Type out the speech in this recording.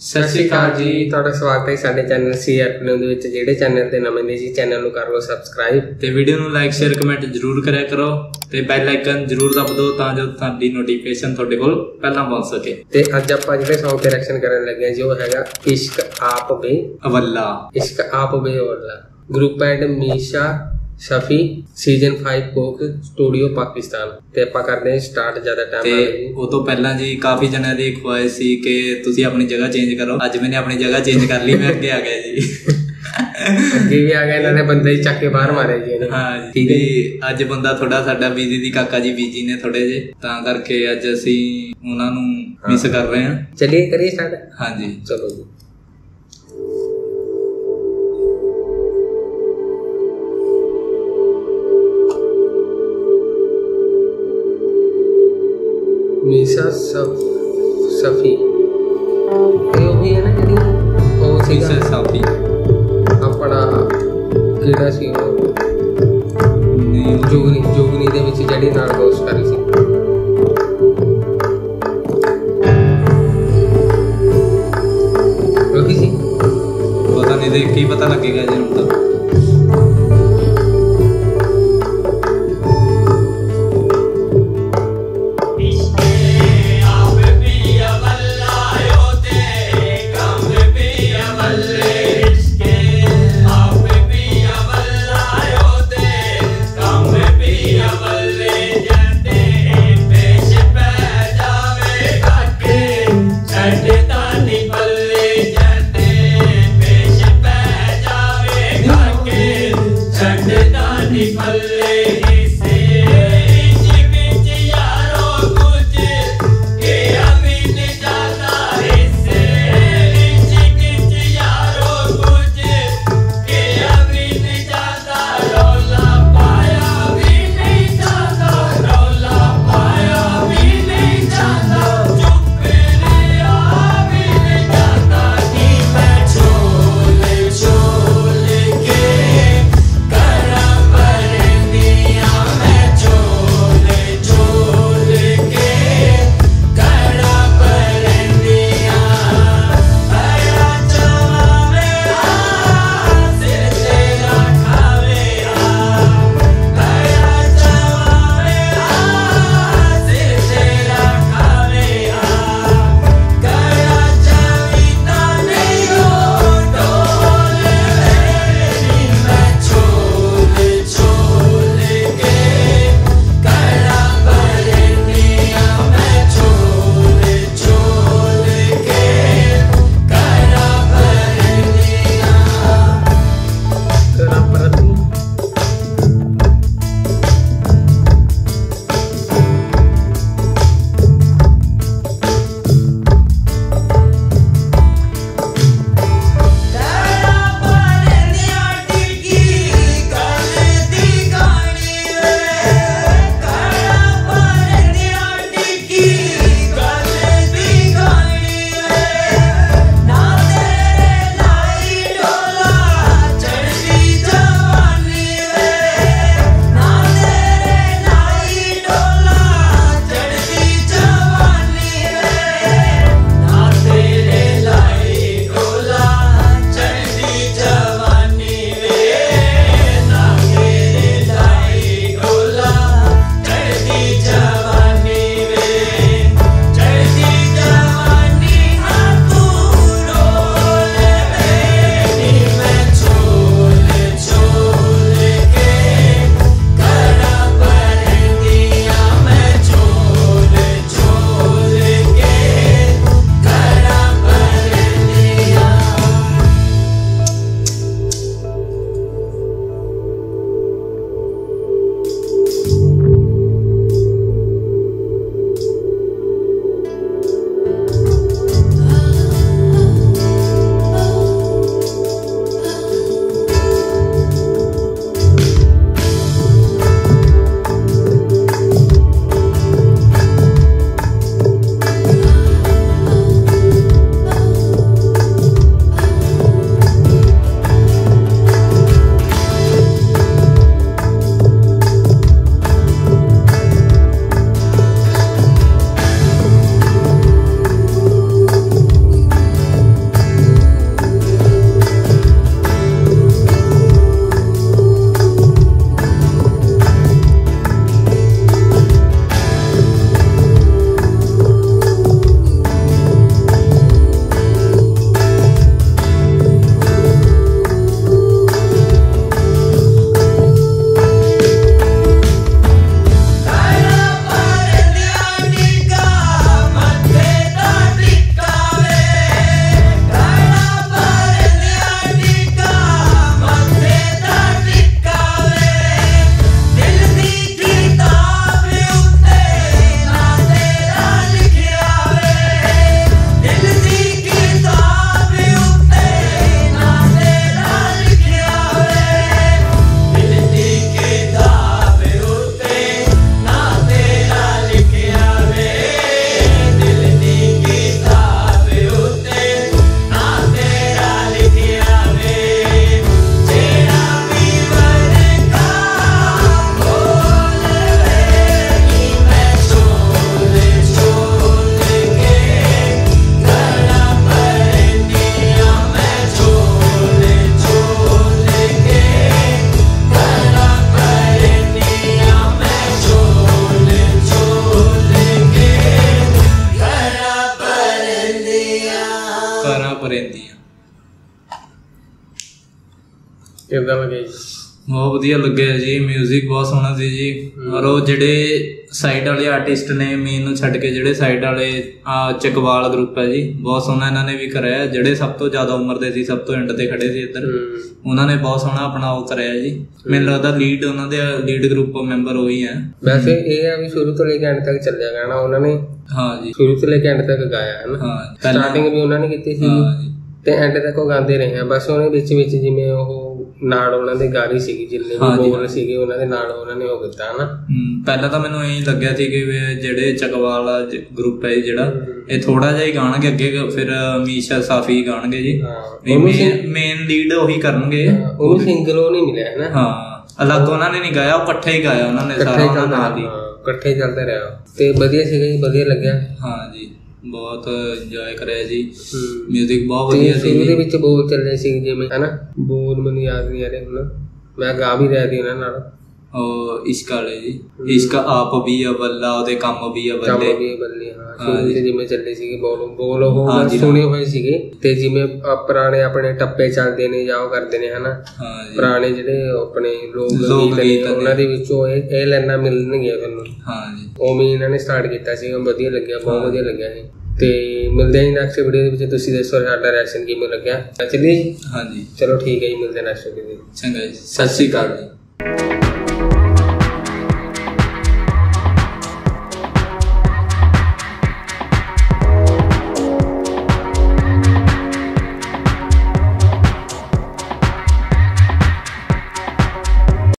सत श्री अकाल जी, थोड़ा स्वागत है साडे चैनल सीआरपी न्यूज़ विच। जिहड़े चैनल ते नवें ने जी, चैनल नूं कर लो सबसक्राइब ते वीडियो नूं लाइक शेयर कमेंट जरूर करिया करो ते बेल आइकन जरूर दबा दो तां जो तुहाडी नोटिफिकेशन तुहाडे कोल पहला पहुंच सके। ते अज आपां जिहड़े सॉन्ग ते रिएक्शन करन लगे हां जी, ओह हैगा इश्क आप बे अवला। इश्क आप बे अवला group and Meesha Shafi season 5 Coke Studio Pakistan. ते ਆਪਾਂ ਕਰਦੇ ਸਟਾਰਟ ਜਿਆਦਾ ਟਾਈਮ ਆ ਜੀ। ਉਹ ਤੋਂ ਪਹਿਲਾਂ ਜੀ ਕਾਫੀ ਜਣਿਆਂ ਦੀ ਖੁਆਇਸ਼ ਸੀ ਕਿ ਤੁਸੀਂ ਆਪਣੀ ਜਗ੍ਹਾ ਚੇਂਜ ਕਰੋ। ਅੱਜ ਮੈਨੇ ਆਪਣੀ ਜਗ੍ਹਾ ਚੇਂਜ ਕਰ ਲਈ, ਮੈਂ ਅੱਗੇ ਆ ਗਿਆ ਜੀ। ਅੱਗੇ ਵੀ ਆ ਗਿਆ, ਇਹਨਾਂ ਨੇ ਬੰਦੇ ਹੀ ਚੱਕ ਕੇ ਬਾਹਰ ਮਾਰਿਆ ਜੀ ਇਹਨਾਂ ਨੇ। ਹਾਂ ਜੀ, ਅੱਜ ਬੰਦਾ ਥੋੜਾ ਸਾਡਾ ਬੀਜੀ ਦੀ ਕਾਕਾ ਜੀ ਬੀਜੀ ਨੇ ਥੋੜੇ ਜੇ, ਤਾਂ ਕਰਕੇ ਅੱਜ ਅਸੀਂ ਉਹਨਾਂ ਨੂੰ ਮਿਸ ਕਰ ਰਹੇ ਹਾਂ। ਚਲਿਏ ਕਰੀਏ ਸਟਾਰਟ। ਹਾਂ ਜੀ ਚਲੋ ਜੀ। मीशा शफी भी है ना जी, और मीशा शफी अपना किड़ा सी जोगनी जोगनी दे विच जड़ी नाल दोस्त करी सी। रोकी सी पता नहीं, देख के पता लगेगा जी हम तो। ਕਿੱਦਾਂ ਲੱਗਿਆ ਜੀ? ਬਹੁਤ ਵਧੀਆ ਲੱਗਿਆ ਜੀ, ਮਿਊਜ਼ਿਕ ਬਹੁਤ ਸੋਹਣਾ ਸੀ ਜੀ। ਔਰ ਉਹ ਜਿਹੜੇ ਸਾਈਡ ਵਾਲੇ ਆਰਟਿਸਟ ਨੇ, ਮੈਨੂੰ ਛੱਡ ਕੇ ਜਿਹੜੇ ਸਾਈਡ ਵਾਲੇ ਚਕਵਾਲ ਗਰੁੱਪ ਹੈ ਜੀ, ਬਹੁਤ ਸੋਹਣਾ ਇਹਨਾਂ ਨੇ ਵੀ ਕਰਿਆ। ਜਿਹੜੇ ਸਭ ਤੋਂ ਜ਼ਿਆਦਾ ਉਮਰ ਦੇ ਸੀ, ਸਭ ਤੋਂ ਐਂਡ ਤੇ ਖੜੇ ਸੀ ਇੱਧਰ, ਉਹਨਾਂ ਨੇ ਬਹੁਤ ਸੋਹਣਾ ਆਪਣਾ ਉਹ ਕਰਿਆ ਜੀ। ਮੈਨੂੰ ਲੱਗਦਾ ਲੀਡ ਉਹਨਾਂ ਦੇ ਲੀਡ ਗਰੁੱਪ ਮੈਂਬਰ ਉਹੀ ਹੈ। ਵੈਸੇ ਇਹ ਹੈ ਵੀ ਸ਼ੁਰੂ ਤੋਂ ਲੈ ਕੇ ਐਂਡ ਤੱਕ ਚੱਲਿਆ ਗਾਣਾ ਉਹਨਾਂ ਨੇ। ਹਾਂ ਜੀ, ਸ਼ੁਰੂ ਤੋਂ ਲੈ ਕੇ ਐਂਡ ਤੱਕ ਗਾਇਆ ਹੈ ਨਾ। ਹਾਂ, ਸਟਾਰਟਿੰਗ ਵੀ ਉਹਨਾਂ ਨੇ ਕੀਤੀ ਸੀ ਤੇ ਐਂਡ ਤੱਕ ਉਹ ਗਾਉਂਦੇ ਰਹੇ ਆ। ਬਸ ਉਹਨੇ ਵਿੱਚ ਵਿੱਚ ਜਿਵੇਂ ਉਹ ਨਾਲ ਉਹਨਾਂ ਦੇ ਗਾਣੇ ਸੀਗੇ, ਜਿੰਨੇ ਵੀ ਬੋਲ ਸੀਗੇ ਉਹਨਾਂ ਦੇ ਨਾਲ ਉਹਨਾਂ ਨੇ ਉਹ ਕੀਤਾ ਨਾ। ਪਹਿਲਾਂ ਤਾਂ ਮੈਨੂੰ ਇਹੀ ਲੱਗਿਆ ਸੀ ਕਿ ਜਿਹੜੇ ਚਕਵਾਲ ਗਰੁੱਪ ਹੈ ਜਿਹੜਾ, ਇਹ ਥੋੜਾ ਜਿਹਾ ਹੀ ਗਾਣਗੇ, ਅੱਗੇ ਫਿਰ ਮੀਸ਼ਾ ਸਾਫੀ ਗਾਣਗੇ ਜੀ, ਮੇਨ ਲੀਡ ਉਹੀ ਕਰਨਗੇ। ਉਹ ਸਿੰਗਲ ਉਹ ਨਹੀਂ ਮਿਲਿਆ ਹੈ ਨਾ। ਹਾਂ, ਅਲੱਗ ਉਹਨਾਂ ਨੇ ਨਹੀਂ ਗਾਇਆ, ਉਹ ਇਕੱਠੇ ਹੀ ਗਾਇਆ ਉਹਨਾਂ ਨੇ, ਸਾਰਾ ਉਹਨਾਂ ਨਾਲ ਹੀ ਇਕੱਠੇ ਚੱਲਦੇ ਰਿਹਾ ਤੇ ਵਧੀਆ ਸੀਗਾ ਜੀ, ਵਧੀਆ ਲੱਗਿਆ। ਹਾਂ ਜੀ, ਬਹੁਤ ਇੰਜੋਏ ਕਰਿਆ ਜੀ। ਮਿਊਜ਼ਿਕ ਬਹੁਤ ਵਧੀਆ ਸੀ। ਉਹਦੇ ਵਿੱਚ ਬੋਲ ਚੱਲੇ ਸੀ ਜਿਵੇਂ ਹੈ ਨਾ, ਬੋਲ ਮੈਨੂੰ ਯਾਦ ਨਹੀਂ ਆ ਰਹੇ ਹੁਣ, ਮੈਂ ਗਾ ਵੀ ਰਿਹਾ ਸੀ ਉਹਨਾਂ ਨਾਲ। ਉਹ ਇਸ਼ਕ ਵਾਲੇ ਜੀ, ਇਸ਼ਕ ਆਪ ਵੀ ਆ ਬੱਲਾ, ਉਹਦੇ ਕੰਮ ਵੀ ਆ ਬੱਲੇ। ਹਾਂ, ਜਿਵੇਂ ਚੱਲੇ ਸੀਗੇ ਬੋਲ ਉਹ ਸੁਣੇ ਹੋਏ ਸੀਗੇ ਤੇ ਜਿਵੇਂ ਪੁਰਾਣੇ ਆਪਣੇ ਟੱਪੇ ਚੱਲਦੇ ਨੇ ਜਾਂ ਉਹ ਕਰਦੇ ਨੇ ਹੈ ਨਾ, ਪੁਰਾਣੇ ਜਿਹੜੇ ਆਪਣੇ ਲੋਕ ਗੀਤ, ਉਹਨਾਂ ਦੇ ਵਿੱਚੋਂ ਇਹ ਲਾਈਨਾਂ ਮਿਲਣਗੀਆਂ ਤੁਹਾਨੂੰ। ਹਾਂ ਜੀ, ਉਵੇਂ ਇਹਨਾਂ ਨੇ ਸਟਾਰਟ ਕੀਤਾ ਸੀ। ਵਧੀਆ ਲੱਗਿਆ, ਬਹੁਤ ਵਧੀਆ ਲੱਗਿਆ ਸੀ। ਤੇ ਮਿਲਦੇ ਜੀ ਨੈਕਸਟ ਵੀਡੀਓ ਦੇ ਵਿੱਚ। ਤੁਸੀਂ ਦੱਸੋ ਸਾਡਾ ਰਿਐਕਸ਼ਨ ਕਿਵੇਂ ਲੱਗਿਆ? ਚੱਲੀਏ ਜੀ। ਹਾਂ ਜੀ, ਚਲੋ ਠੀਕ ਹੈ ਜੀ, ਮਿਲਦੇ ਨੈਕਸਟ ਵੀਡੀਓ। ਚੰਗਾ ਜੀ, ਸਤਿ ਸ਼੍ਰੀ ਅਕਾਲ ਜੀ।